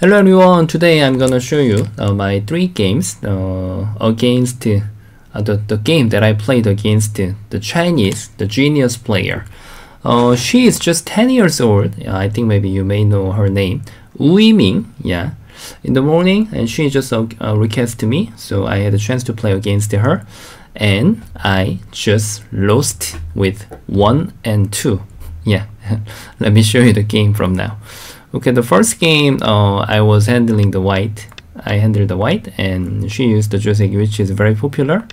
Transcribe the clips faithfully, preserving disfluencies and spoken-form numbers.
Hello everyone, today I'm gonna show you uh, my three games uh, against uh, the, the game that I played against uh, the Chinese, the genius player. Uh, she is just ten years old, yeah, I think maybe you may know her name, Wu Yiming, yeah, in the morning, and she just uh, uh, requested me, so I had a chance to play against her, and I just lost with one and two, yeah, let me show you the game from now. Okay, the first game, uh, I was handling the white. I handled the white, and she used the Joseki, which is very popular.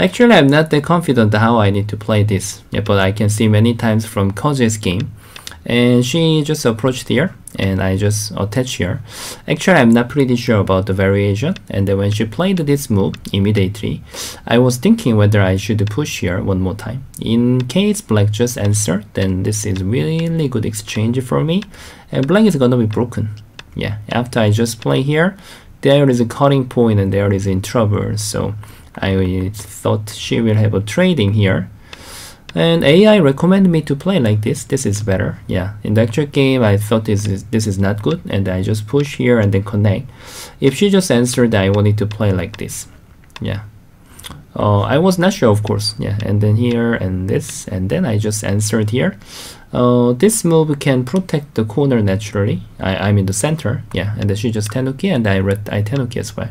Actually, I'm not that confident how I need to play this, yeah, but I can see many times from Koji's game. And she just approached here, and I just attached here. Actually, I'm not pretty sure about the variation, and then when she played this move immediately, I was thinking whether I should push here one more time. In case black just answered, then this is really good exchange for me, and black is gonna be broken. Yeah, after I just play here, there is a cutting point, and there is in trouble, so I thought she will have a trading here. And A I recommended me to play like this. This is better. Yeah, in the actual game, I thought this is this is not good, and I just push here and then connect. If she just answered, I wanted to play like this. Yeah, uh, I was not sure, of course. Yeah, and then here and this, and then I just answered here. Uh, this move can protect the corner naturally. I, I'm in the center. Yeah, and then she just tanuki, and I read I tanuki as well.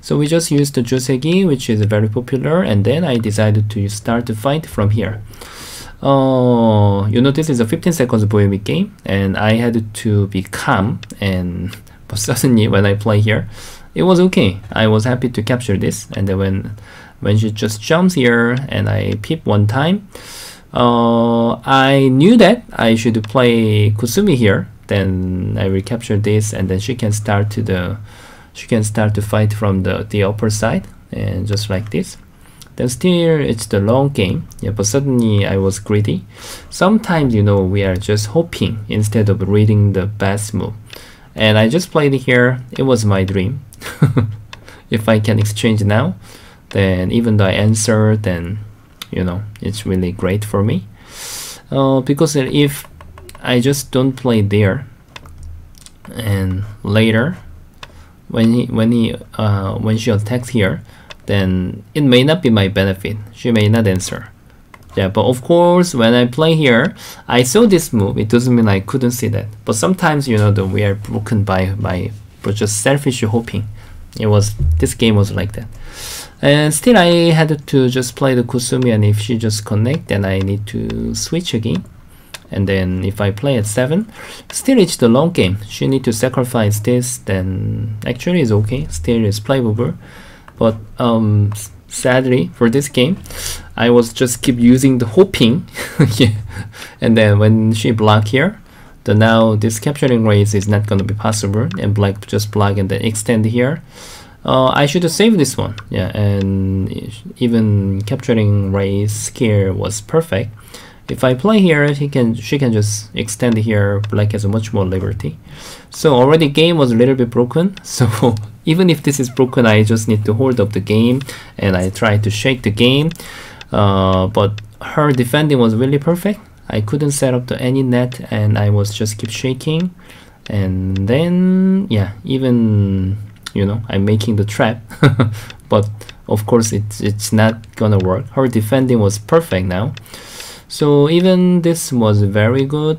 So we just used the Joseki, which is very popular, and then I decided to start the fight from here. Uh, you know, this is a fifteen seconds boemi game, and I had to be calm, and but suddenly when I play here, it was okay. I was happy to capture this, and then when, when she just jumps here, and I peep one time, uh, I knew that I should play Kusumi here, then I will capture this, and then she can start to the She can start to fight from the, the upper side, and just like this. Then still, it's the long game, yeah, but suddenly I was greedy. Sometimes, you know, we are just hoping instead of reading the best move. And I just played here, it was my dream. If I can exchange now, then even though I answer, then, you know, it's really great for me. Uh, because if I just don't play there, and later, When he, when he, uh, when she attacks here, then it may not be my benefit. She may not answer. Yeah, but of course, when I play here, I saw this move. It doesn't mean I couldn't see that. But sometimes, you know, that we are broken by by just selfish hoping. It was this game was like that. And still, I had to just play the Kusumi, and if she just connect, then I need to switch again. And then if I play at seven, still it's the long game. She need to sacrifice this, then actually it's okay, still it's playable. But um, sadly for this game, I was just keep using the hoping. Yeah. And then when she block here, then now this capturing race is not gonna be possible, and black just block and then extend here. Uh, I should save this one, yeah, and even capturing race here was perfect. If I play here, he can, she can just extend here. Black has much more liberty. So already game was a little bit broken. So even if this is broken, I just need to hold up the game, and I try to shake the game. Uh, but her defending was really perfect. I couldn't set up to any net, and I was just keep shaking. And then yeah, even you know I'm making the trap, but of course it's it's not gonna work. Her defending was perfect now. So even this was very good.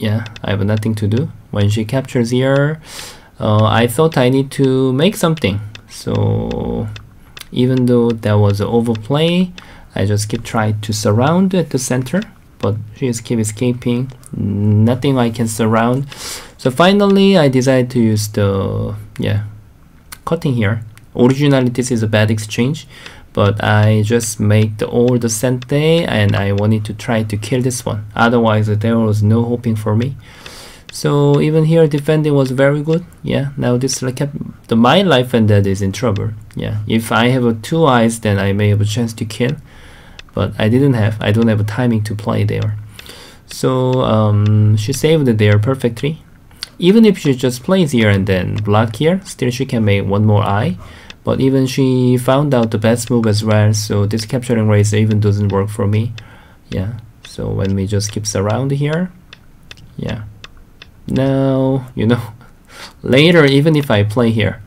Yeah, I have nothing to do. When she captures here, uh, I thought I need to make something. So even though that was an overplay, I just keep trying to surround at the center, but she just keep escaping. Nothing I can surround. So finally, I decided to use the yeah cutting here. Originally, this is a bad exchange. But I just made the, all the sente, and I wanted to try to kill this one. Otherwise, there was no hoping for me. So even here, defending was very good. Yeah. Now this like the my life and that is in trouble. Yeah. If I have a two eyes, then I may have a chance to kill. But I didn't have. I don't have a timing to play there. So um, she saved it there perfectly. Even if she just plays here and then block here, still she can make one more eye. But even she found out the best move as well, so this capturing race even doesn't work for me. Yeah, so when we just keep surround here, yeah. Now, you know, later, even if I play here,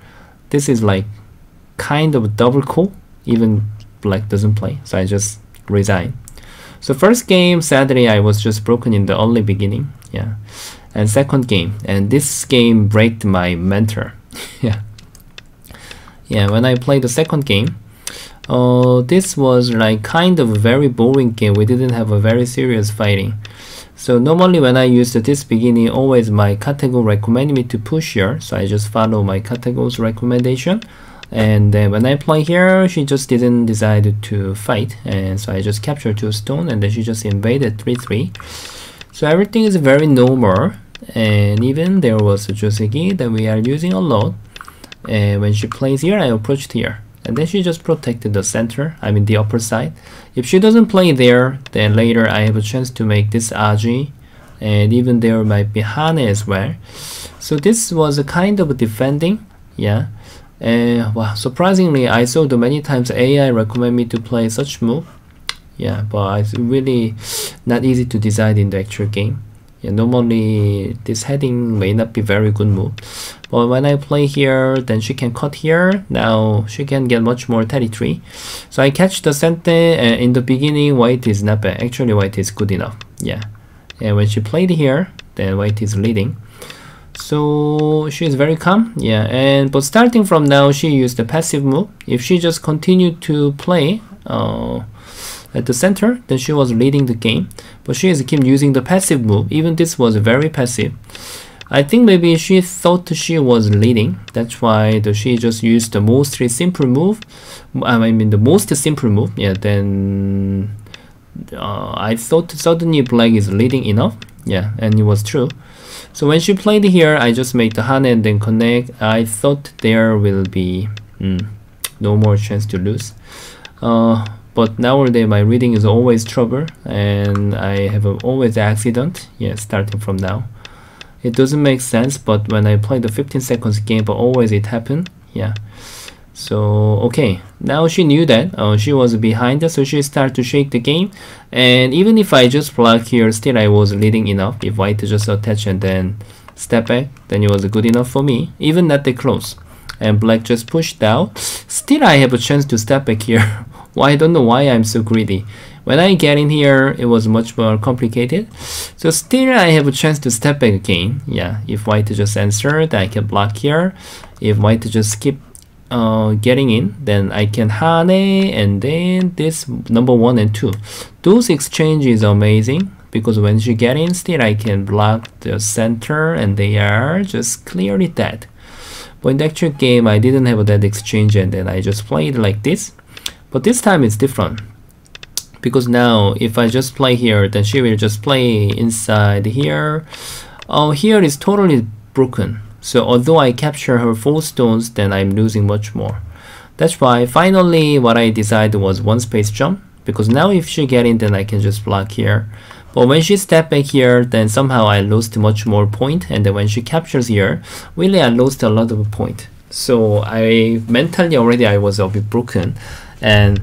this is like kind of double cool. Even black doesn't play, so I just resign. So first game, sadly, I was just broken in the early beginning. Yeah, and second game, and this game breaked my mentor. Yeah, yeah. When I played the second game, uh, this was like kind of a very boring game. We didn't have a very serious fighting. So normally when I use this beginning, always my KataGo recommend me to push here, so I just follow my KataGo's recommendation. And then when I play here, she just didn't decide to fight, and so I just captured two stone, and then she just invaded three three. So everything is very normal, and even there was a Joseki that we are using a lot. And when she plays here, I approached here, and then she just protected the center, I mean the upper side. If she doesn't play there, then later I have a chance to make this Aji, and even there might be Hane as well. So this was a kind of defending, yeah. Uh, wow, surprisingly, I saw the many times A I recommend me to play such move. Yeah, but it's really not easy to decide in the actual game. Yeah, normally this heading may not be very good move, but when I play here, then she can cut here. Now she can get much more territory. So I catch the sente. Uh, in the beginning, white is not bad. Actually, white is good enough. Yeah, and when she played here, then white is leading. So she is very calm, yeah. And but starting from now, she used the passive move. If she just continued to play uh, at the center, then she was leading the game. But she is keep using the passive move. Even this was very passive. I think maybe she thought she was leading. That's why the, she just used the most simple move. I mean the most simple move. Yeah. Then uh, I thought suddenly black is leading enough. Yeah, and it was true. So when she played here, I just made the Hane and then connect. I thought there will be mm, no more chance to lose. Uh, but nowadays my reading is always trouble, and I have a, always accident. Yeah, starting from now, it doesn't make sense. But when I play the fifteen seconds game, but always it happened. Yeah. So okay, now she knew that uh, she was behind us, so she started to shake the game. And even if I just block here, still I was leading enough. If white just attach and then step back, then it was good enough for me, even not that close. And black just pushed out. Still I have a chance to step back here. Well, I don't know why I'm so greedy. When I get in here, it was much more complicated. So still I have a chance to step back again. Yeah, if white just answered, I can block here. If white just skip Uh, getting in, then I can Hane, and then this number one and two. Those exchanges are amazing, because when she get in, still I can block the center, and they are just clearly dead. But in the actual game, I didn't have that exchange, and then I just played like this. But this time it's different, because now if I just play here, then she will just play inside here. Oh, here is totally broken. So although I capture her four stones, then I'm losing much more. That's why finally what I decided was one space jump, because now if she get in, then I can just block here. But when she step back here, then somehow I lost much more point, and then when she captures here, really I lost a lot of point. So I mentally already I was a bit broken. And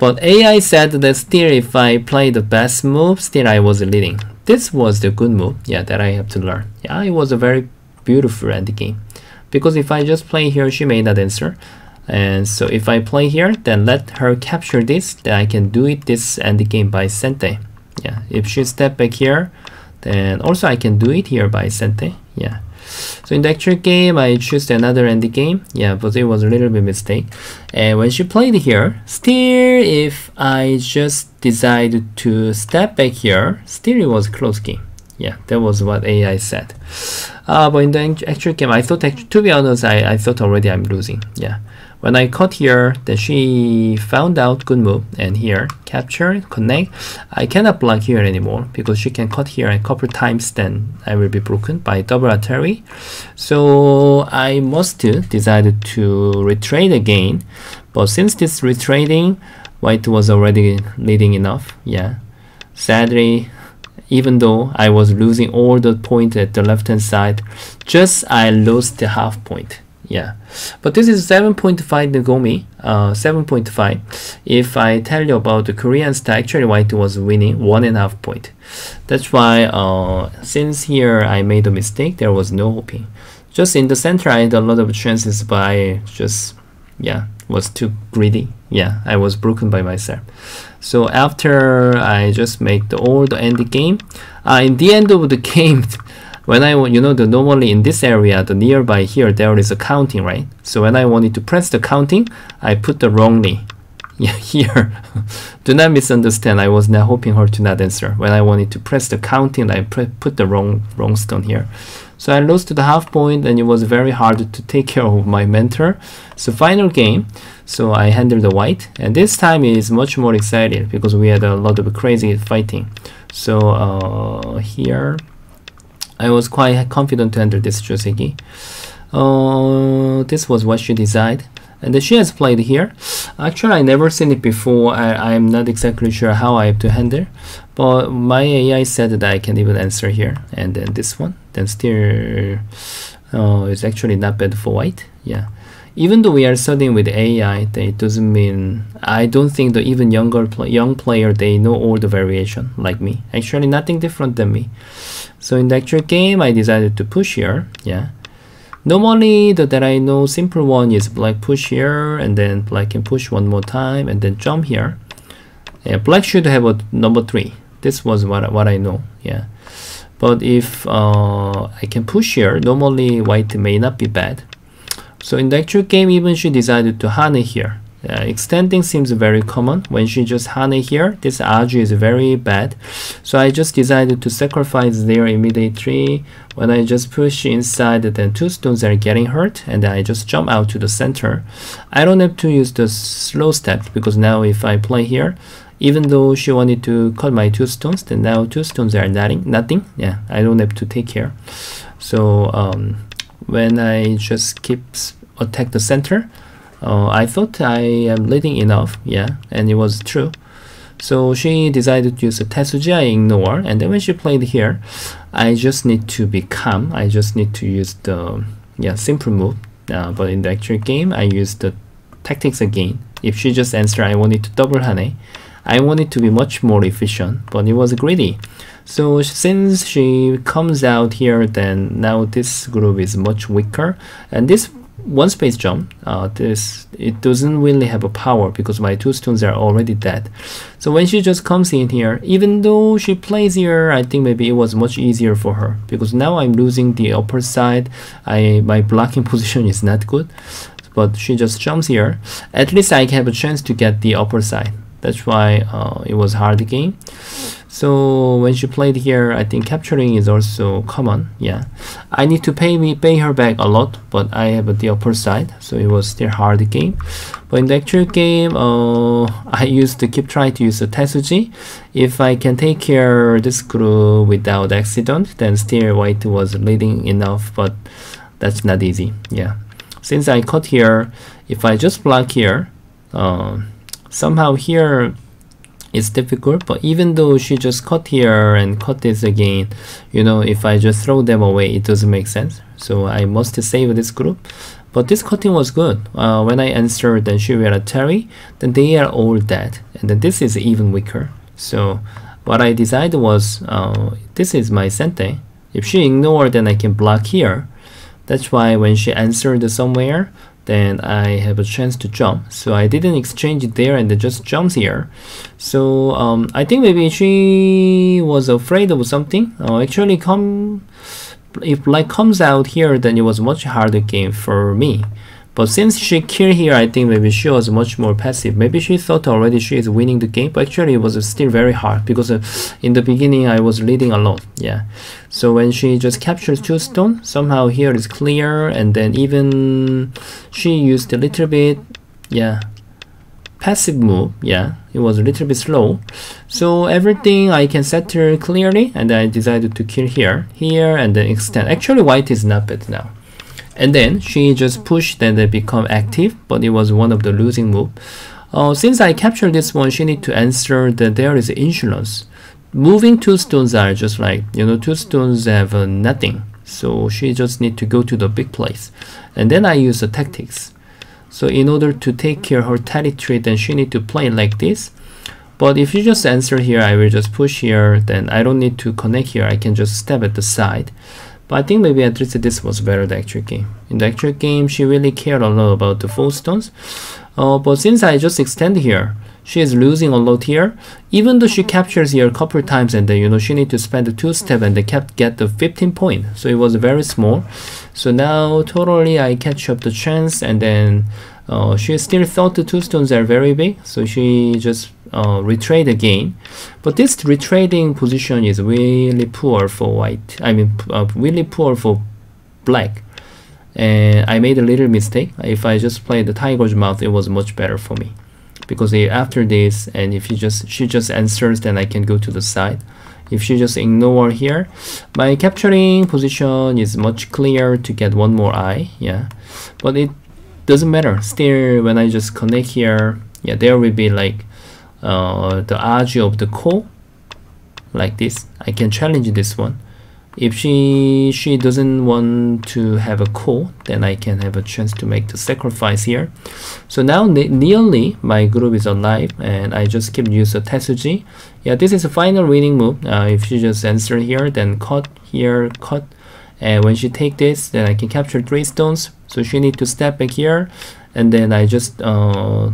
but A I said that still if I play the best move, still I was leading. This was the good move, yeah, that I have to learn. Yeah, it was a very beautiful end game, because if I just play here, she may not answer. And so if I play here, then let her capture this, then I can do it this end game by sente. Yeah, if she step back here, then also I can do it here by sente. Yeah, so in the actual game I choose another end game. Yeah, but it was a little bit mistake. And when she played here, still if I just decided to step back here, still it was close game. Yeah, that was what A I said. Uh, but in the actual game, I thought, to be honest, I, I thought already I'm losing. Yeah, when I caught here, then she found out good move, and here capture, connect. I cannot block here anymore, because she can cut here a couple times, then I will be broken by double artery. So I must decided to retrade again. But since this retrading, white was already leading enough. Yeah, sadly, even though I was losing all the point at the left hand side, just I lost the half point. Yeah, but this is seven point five Nagomi, uh, seven point five. If I tell you about the Korean style, actually white was winning one and a half point. That's why uh, since here I made a mistake, there was no hoping. Just in the center, I had a lot of chances, but I just, yeah, was too greedy. Yeah, I was broken by myself. So after I just make the all the end game, uh, in the end of the game, when I, you know, the normally in this area, the nearby here, there is a counting, right? So when I wanted to press the counting, I put the wrongly here. Do not misunderstand. I was not hoping her to not answer. When I wanted to press the counting, I pre put the wrong wrong stone here. So I lost to the half point, and it was very hard to take care of my mentor. So final game. So I handled the white, and this time it is much more excited because we had a lot of crazy fighting. So uh, here, I was quite confident to handle this Joseki. Uh, this was what she decided, and she has played here. Actually, I never seen it before. I am not exactly sure how I have to handle, but my A I said that I can even answer here, and then this one. Then still, uh, it's actually not bad for white. Yeah. Even though we are studying with A I, that it doesn't mean, I don't think the even younger pl young player, they know all the variation like me. Actually, nothing different than me. So in the actual game, I decided to push here. Yeah. Normally, the that I know simple one is black push here, and then black can push one more time, and then jump here. Yeah, black should have a number three. This was what what I know. Yeah. But if uh, I can push here, normally white may not be bad. So in the actual game, even she decided to Hane here. Uh, extending seems very common. When she just Hane here, this Aji is very bad. So I just decided to sacrifice their immediate tree. When I just push inside, then two stones are getting hurt, and then I just jump out to the center. I don't have to use the slow step, because now if I play here, even though she wanted to cut my two stones, then now two stones are nothing. Nothing. Yeah, I don't have to take care. So um, when I just keep attack the center, uh, I thought I am leading enough. Yeah, and it was true. So she decided to use a tesuji. I ignore, and then when she played here, I just need to be calm. I just need to use the yeah simple move. Uh, but in the actual game, I used the tactics again. If she just answered, I wanted to double Hane. I wanted to be much more efficient, but it was greedy. So since she comes out here, then now this group is much weaker, and this one space jump, uh, this it doesn't really have a power because my two stones are already dead. So when she just comes in here, even though she plays here, I think maybe it was much easier for her, because now I'm losing the upper side. I my blocking position is not good, but she just jumps here. At least I have a chance to get the upper side. That's why uh, it was hard game. So when she played here, I think capturing is also common. Yeah, I need to pay me pay her back a lot, but I have the upper side, so it was still hard game. But in the actual game, uh, I used to keep trying to use the tesuji. If I can take care of this group without accident, then still white was leading enough, but that's not easy. Yeah, since I caught here, if I just block here, uh, somehow here it's difficult. But even though she just cut here and cut this again, you know, if I just throw them away, it doesn't make sense. So I must save this group. But this cutting was good. Uh, when I answered, then she will tarry, then they are all dead, and then this is even weaker. So what I decided was, uh, this is my sente. If she ignored, then I can block here. That's why when she answered somewhere, then I have a chance to jump. So I didn't exchange it there, and it just jumps here. So um, I think maybe she was afraid of something. Uh, actually, come if black comes out here, then it was much harder game for me. But since she killed here, I think maybe she was much more passive. Maybe she thought already she is winning the game, but actually it was still very hard, because uh, in the beginning I was leading a lot. Yeah. So when she just captures two stones, somehow here is clear, and then even she used a little bit, yeah, passive move. Yeah, it was a little bit slow. So everything I can settle clearly, and I decided to kill here, here, and then extend. Actually, white is not bad now. And then she just pushed, then they become active, but it was one of the losing move. Uh, since I captured this one, she need to answer that there is insurance. Moving two stones are just like, you know, two stones have uh, nothing. So she just need to go to the big place. And then I use the tactics. So in order to take care of her territory, then she need to play like this. But if you just answer here, I will just push here, then I don't need to connect here. I can just step at the side. But I think maybe at least this was better the actual game. In the actual game, she really cared a lot about the full stones. Uh, but since I just extend here, she is losing a lot here. Even though she captures here a couple times, and then you know she need to spend the two step and they kept get the fifteen point. So it was very small. So now totally I catch up the chance, and then uh, she still thought the two stones are very big. So she just uh, retrade again. But this retrading position is really poor for white. I mean uh, really poor for black. And I made a little mistake. If I just played the tiger's mouth, it was much better for me. Because after this, and if you just she just answers, then I can go to the side. If she just ignore here, my capturing position is much clearer to get one more eye. Yeah, but it doesn't matter. Still, when I just connect here, yeah, there will be like uh, the edge of the core, like this. I can challenge this one. If she she doesn't want to have a core, then I can have a chance to make the sacrifice here. So now ne nearly my group is alive, and I just keep using the tesuji. Yeah, this is a final winning move. Uh, if she just answer here, then cut here, cut, and when she take this, then I can capture three stones. So she need to step back here, and then I just uh,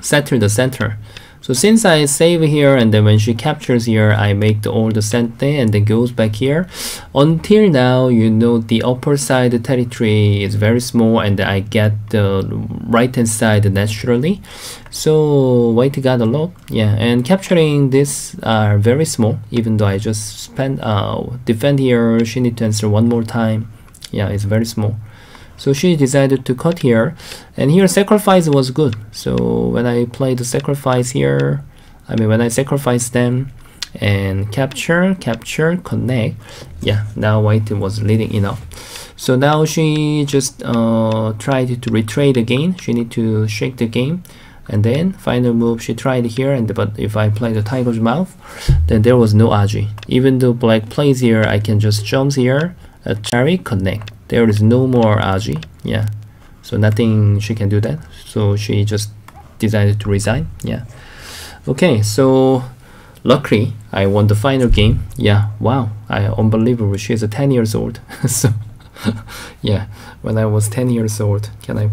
settle the center. So since I save here, and then when she captures here, I make the, all the sente and then goes back here. Until now, you know, the upper side territory is very small, and I get the right hand side naturally. So white got a lot, yeah. And capturing this are uh, very small, even though I just spend uh, defend here. She need to answer one more time. Yeah, it's very small. So she decided to cut here, and here sacrifice was good. So when I play the sacrifice here, I mean when I sacrifice them and capture, capture, connect, yeah, now white was leading enough. So now she just uh, tried to retrade again. She need to shake the game, and then final move she tried here, and but if I play the tiger's mouth, then there was no Aji. Even though black plays here, I can just jump here, a cherry, connect. There is no more Aji, yeah. So nothing she can do that. So she just decided to resign, yeah. Okay, so luckily I won the final game. Yeah, wow, I unbelievable. She is a ten years old. So yeah, when I was ten years old, can I?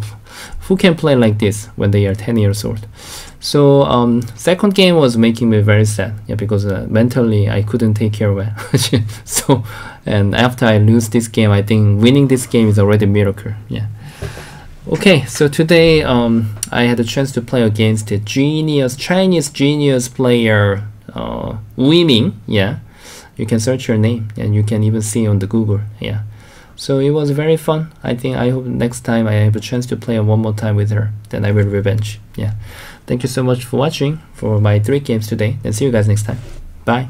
Who can play like this when they are ten years old? So um, second game was making me very sad, yeah, because uh, mentally I couldn't take care of it. So, and after I lose this game, I think winning this game is already a miracle, yeah. Okay, so today um, I had a chance to play against a genius, Chinese genius player, uh, Wu Yiming, yeah. You can search her name, and you can even see on the Google, yeah. So it was very fun. I think I hope next time I have a chance to play one more time with her, then I will revenge, yeah. Thank you so much for watching for my three games today, and see you guys next time. Bye.